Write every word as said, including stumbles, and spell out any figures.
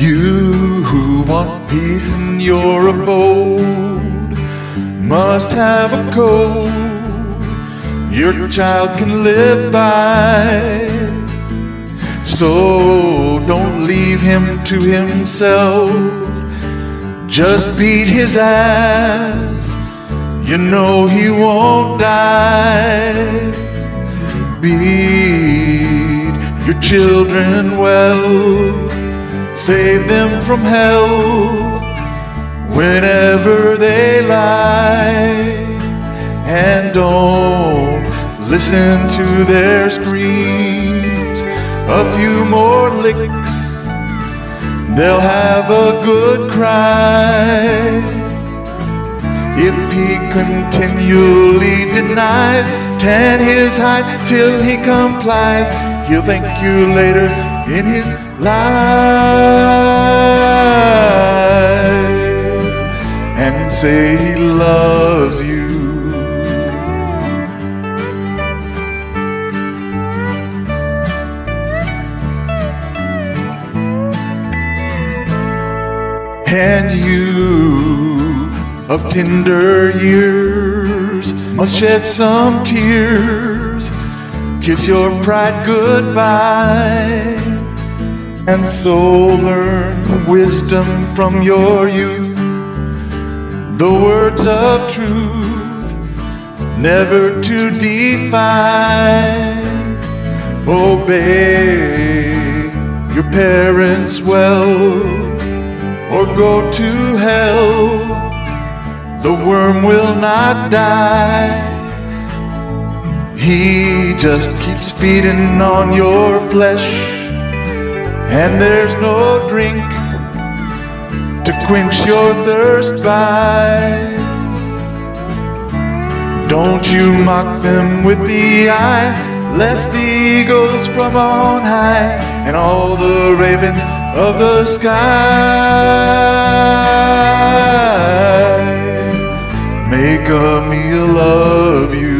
You who want peace in your abode must have a code your child can live by. So don't leave him to himself, just beat his ass, you know he won't die. Beat your children well, save them from hell whenever they lie, and don't listen to their screams. A few more licks, they'll have a good cry. If he continually denies, tan his hide till he complies. He'll thank you later in his life and say he loves you. And you of tender years must shed some tears, kiss your pride goodbye, and so learn wisdom from your youth. The words of truth never to defy. Obey your parents well, or go to hell. The worm will not die. He just keeps feeding on your flesh, and there's no drink to quench your thirst by. Don't you mock them with the eye, lest the eagles from on high and all the ravens of the sky make a meal of you.